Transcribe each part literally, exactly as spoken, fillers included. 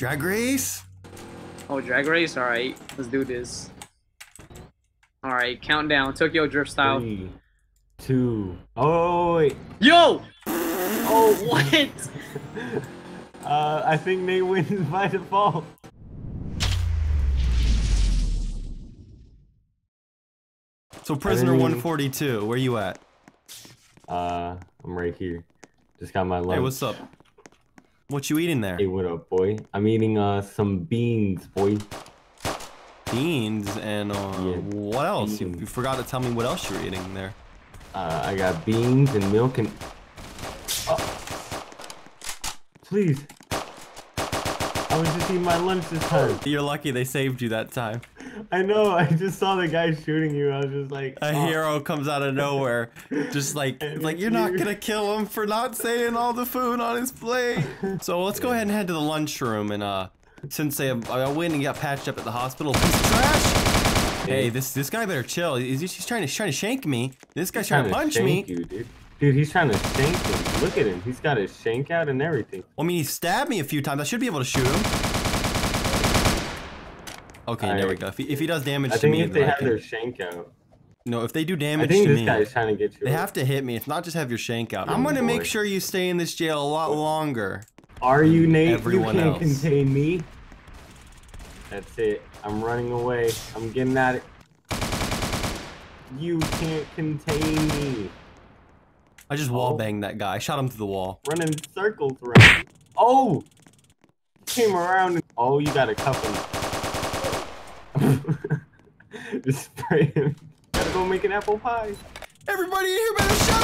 Drag race? Oh, drag race? Alright, let's do this. Alright, countdown. Tokyo Drift style. Three, two. Oh, wait. Yo! Oh, what? uh, I think Nate wins by default. So, prisoner one forty-two, where you at? Uh, I'm right here. Just got my lunch. Hey, what's up? What you eating there? Hey, what up, boy? I'm eating uh some beans, boy. Beans and uh, yeah. What else? You, you forgot to tell me what else you're eating there. Uh, I got beans and milk and. Oh. Please. I was just eating my lunch this time. You're lucky they saved you that time. I know, I just saw the guy shooting you, I was just like... Oh. A hero comes out of nowhere, just like, like you're not gonna kill him for not saying all the food on his plate. So let's go ahead and head to the lunchroom, and uh, since they uh, went and got patched up at the hospital, this trash! Hey, this this guy better chill, he's, he's, trying, to, he's trying to shank me, this guy's he's trying, trying to punch to me. You, dude. dude, he's trying to shank him, look at him, he's got his shank out and everything. Well, I mean, he stabbed me a few times, I should be able to shoot him. Okay, all there right. we go. If he, if he does damage I to think me, if they have can... their shank out. No, if they do damage to me, I think this guy is trying to get you. They over. have to hit me. It's not just have your shank out. I'm oh, gonna boy. make sure you stay in this jail a lot longer. Are you Nate? Everyone you can't else. contain me. That's it. I'm running away. I'm getting at it. You can't contain me. I just oh. wall banged that guy. I shot him through the wall. Running circles around. Oh! Came around. And... Oh, you got a couple. Just spray him. Gotta go make an apple pie. Everybody in here better shut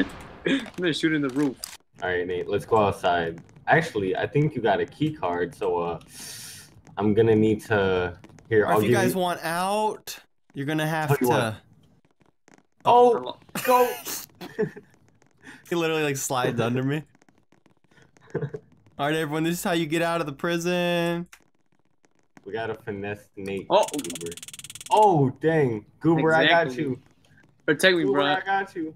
up! I'm gonna shoot in the roof. Alright, Nate, let's go outside. Actually, I think you got a key card, so uh, I'm gonna need to... Here, or I'll if you give guys you... want out, you're gonna have to... Oh! Go! He literally like slides under me. Alright, everyone, this is how you get out of the prison. We gotta finesse Nate. Oh, Goober. Oh, dang, Goober, exactly. I got you. Protect me, Goober, bro. I got you.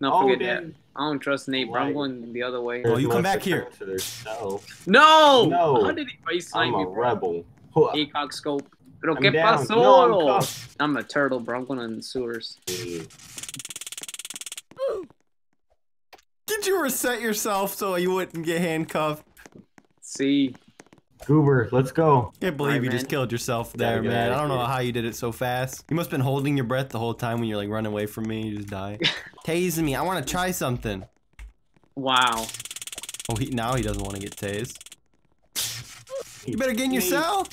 No, oh, forget dang. that. I don't trust Nate, bro. Right. I'm going the other way. Oh, you come back here. To their no. No. How did he race I'm me, a bro? rebel. Peacock scope. Pero que pasó? No, I'm, I'm a turtle, bro. I'm going on the sewers. Dude. Did you reset yourself so you wouldn't get handcuffed? See. Goober, let's go. Can't believe right, you man. just killed yourself there, yeah, man. Yeah, I don't know yeah. how you did it so fast. You must have been holding your breath the whole time when you're like, run away from me, you just die. Tasing me, I want to try something. Wow. Oh, he, now he doesn't want to get tased. You better get in your cell.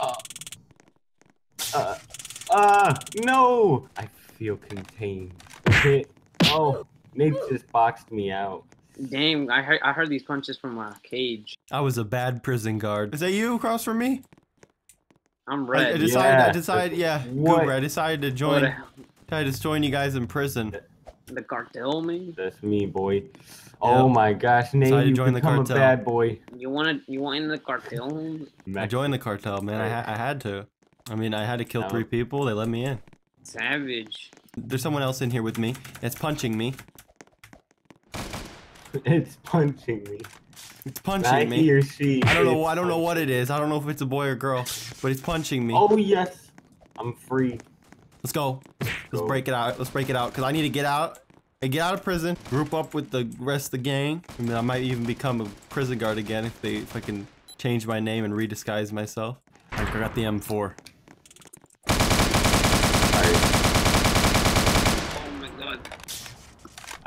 Uh, uh, uh, no. I feel contained. Oh, Nate just boxed me out. Damn, I heard, I heard these punches from my cage. I was a bad prison guard. Is that you across from me? I'm red. I, I decided, yeah. I decided, yeah, Goober, I decided to join, I just join you guys in prison. The, the cartel, man? That's me, boy. Yep. Oh my gosh, Nate, you become the cartel. a bad boy. You want to, you want in the cartel? Man? I joined the cartel, man. I, ha I had to. I mean, I had to kill no. three people. They let me in. Savage. There's someone else in here with me. It's punching me. It's punching me. It's punching I me. He or she I don't know. I don't punching. know what it is. I don't know if it's a boy or girl, but it's punching me. Oh yes, I'm free. Let's go. Let's, Let's go. break it out. Let's break it out because I need to get out and get out of prison. Group up with the rest of the gang. I mean, I might even become a prison guard again if they if I can change my name and redisguise myself. I forgot the M four. All right. Oh my god.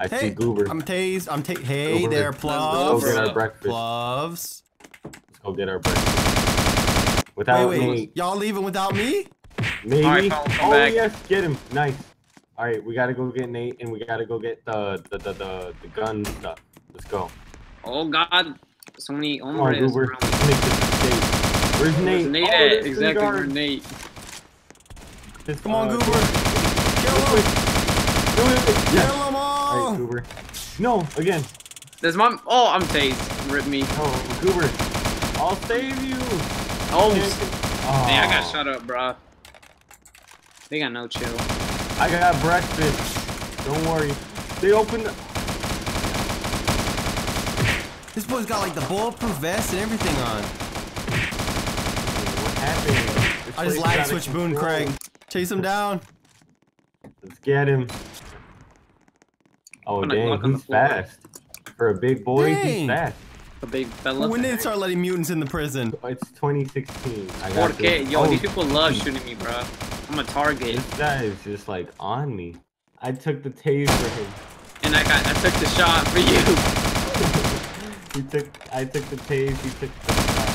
I hey, see Goober. I'm tased. I'm tased. Hey Goober. there, Ploves. Let's go get our breakfast. Ploves. Let's go get our breakfast. Without wait, wait. me. Y'all leaving without me? Maybe. Right, oh, back. yes. Get him. Nice. All right. We got to go get Nate, and we got to go get the the, the, the, the gun stuff. Let's go. Oh, God. So many hombres. Come on, Goober. Where's Nate? Where's Nate oh, at? Exactly. Where's Nate? It's, Come uh, on, Goober. Kill him. Kill him. Kill him. All right, Goober. No, again. There's my. Oh, I'm tased. Rip me. Oh, Goober. I'll save you. Oh. oh. Man, I got shut up, bro. They got no chill. I got breakfast. Don't worry. They opened. This boy's got like the bulletproof vest and everything on. What happened? I just lag switch Boone Craig. Chase him down. Let's get him. Oh dang, he's fast. For a big boy, dang. He's fast. A big fella. When did it start letting mutants in the prison? It's twenty sixteen. I got four K. Yo, oh, these people love shooting me, bro. I'm a target. This guy is just like on me. I took the taser for him. And I got, I took the shot for you. He took, I took the taser, he took the shot.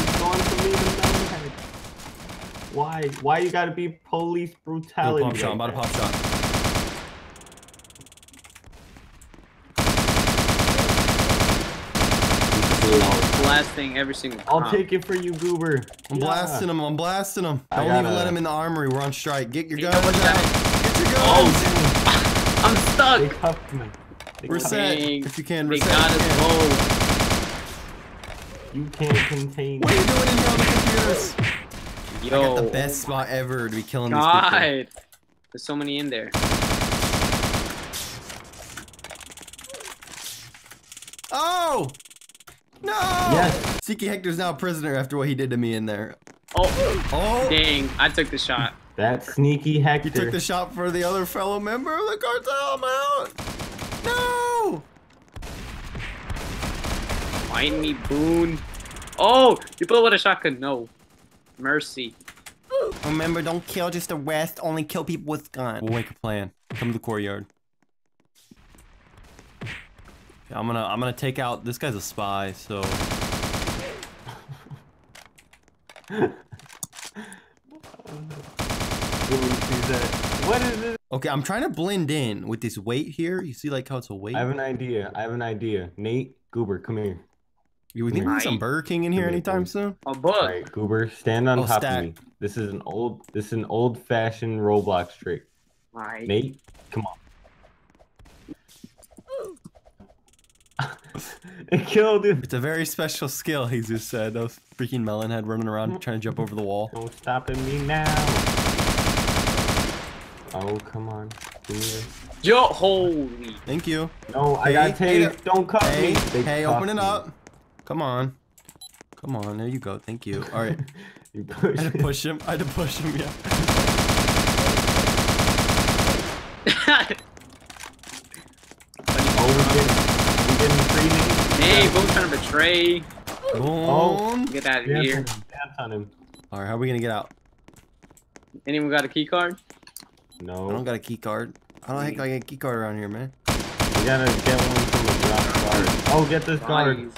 He's going for me to know. Why? Why you gotta be police brutality? Pop shot, I'm about to pop shot. Blasting every single time. I'll take it for you, Goober. I'm yeah. blasting him. I'm blasting him. I Don't gotta... even let him in the armory. We're on strike. Get your guns out. Get your guns. Oh, I'm stuck. They cuffed me. They reset me. If you can. Reset. They got us both. You can't contain. What are you doing in your computers? Yo. I got the best spot ever to be killing these people. God, there's so many in there. Oh. No! Yes. C K Hector's now a prisoner after what he did to me in there. Oh, oh. Dang, I took the shot. That sneaky Hector. You took the shot for the other fellow member of the cartel, I'm out! No! Find me, Boone. Oh, you put with a shotgun, no. Mercy. Remember, don't kill, just arrest, only kill people with guns. We'll make a plan. Come to the courtyard. I'm gonna I'm gonna take out this guy's a spy, so what is it? Okay, I'm trying to blend in with this weight here. You see like how it's a weight? I have an idea. I have an idea. Nate, Goober, come here. You would think there's some Burger King in here anytime soon? A book. All right, Goober, stand on oh, top stack. of me. This is an old this is an old fashioned Roblox trick. Right. Nate, come on. It killed him. It's a very special skill, he just said. That was freaking Melonhead running around trying to jump over the wall. Don't stop at me now. Oh, come on. Yo, holy. Thank you. No, I hey, got tape. Hey, don't cut hey, me. They hey, open it up. Me. Come on. Come on. There you go. Thank you. All right. You push I had to push him. I had to push him, yeah. Hey, Boom's trying to betray. Boom. Get out of yeah, here. On him. All right, how are we gonna get out? Anyone got a key card? No. I don't got a key card. I don't think I get a key card around here, man. You gotta get one from the drop card. Oh, get this card.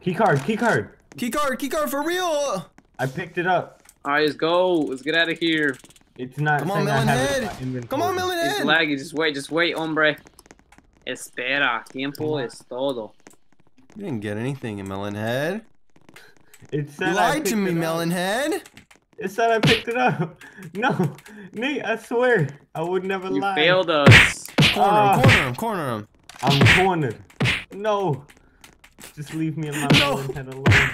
Key card, key card. Key card, key card for real. I picked it up. All right, let's go. Let's get out of here. It's not. Come on, Melonhead. Come on, Melonhead. It's laggy. Just wait, just wait, hombre. Espera. Tiempo es todo. You didn't get anything in Melonhead. It said you lied to me, Melonhead. It said I picked it up. No, Nate, I swear. I would never you lie. You failed us. Corner uh, him, corner him, corner him. I'm cornered. No. Just leave me and my no. Melonhead alone.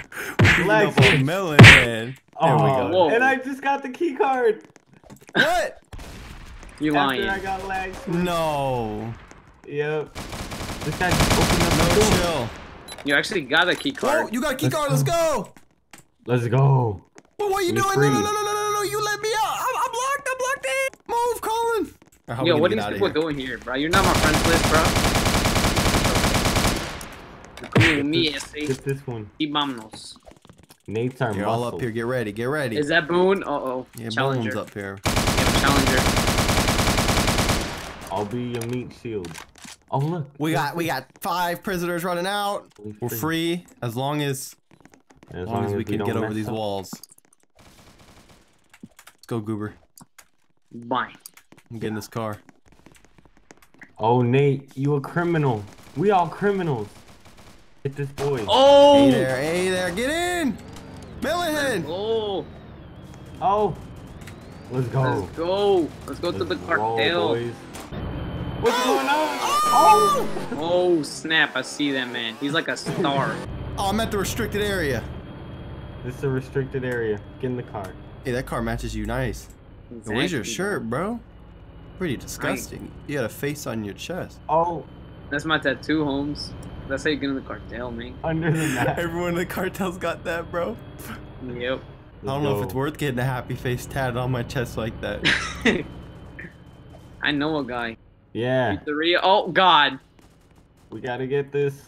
Relax. Melonhead. Oh, there we go. And I just got the key card. What? You lying. After I got lagged. No. Yep. This guy just opened up the door. No, chill. You actually got a key card. Oh, you got a key let's card. Go. Let's go. Let's go. Well, what are you We're doing? Free. No, no, no, no, no, no. You let me out. I'm, I'm locked. I'm locked in. Move, Colin. Right, yo, what are these people here? doing here, bro? You're not my friends list, bro. Come with me, S A. Get this one. Y vámonos. Nate's our You're muscle. all up here. Get ready. Get ready. Is that Boone? Uh-oh. Yeah, Challenger. Boone's up here. Yeah, Challenger. I'll be your meat shield. Oh look, we got we got five prisoners running out. We're free as long as as, as long, long as we, we can get over these up. walls. Let's go, Goober. Bye. I'm getting this car. Oh Nate, you a criminal. We all criminals. Get this boy. Oh. Hey there, hey there, get in, Melonhead. Oh. Oh. Let's go. Let's go. Let's go Let's to the cartel. Roll, What's oh, going on? Oh. Oh. oh snap, I see that man. He's like a star. Oh, I'm at the restricted area. This is a restricted area. Get in the car. Hey, that car matches you nice. Exactly. Where's your shirt, bro? Pretty disgusting. Right. You got a face on your chest. Oh. That's my tattoo, Holmes. That's how you get in the cartel, man. Under the mat. Everyone in the cartel's got that, bro. Yep. I don't know if it's worth getting a happy face tatted on my chest like that. I know a guy. Yeah. Pizzeria. Oh, God. We gotta get this.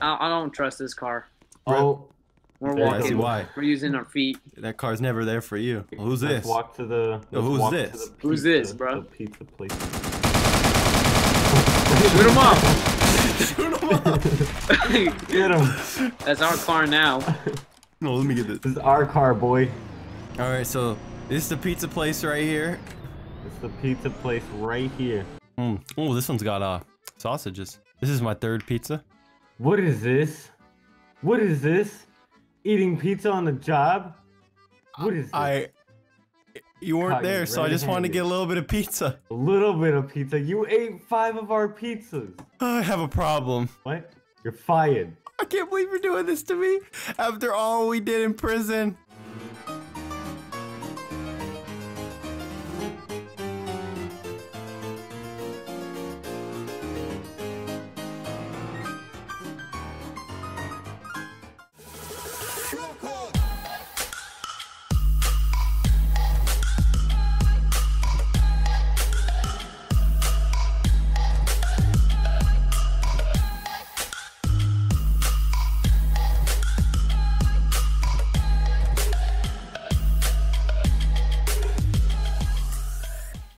I, I don't trust this car. Oh. We're yeah, walking. Why. We're using our feet. That car's never there for you. Well, who's this? Let's walk to the. No, who's walk this? To the pizza, who's this, bro? The pizza place. Shoot him up. Shoot him up. Get him. That's our car now. No, let me get this. This is our car, boy. All right, so this is the pizza place right here. It's the pizza place right here. Mm. Oh, this one's got uh sausages. This is my third pizza. What is this? What is this? Eating pizza on the job? What is this? I, you weren't Caught there, so I just wanted to get a little bit of pizza. A little bit of pizza? You ate five of our pizzas. I have a problem. What? You're fired. I can't believe you're doing this to me after all we did in prison.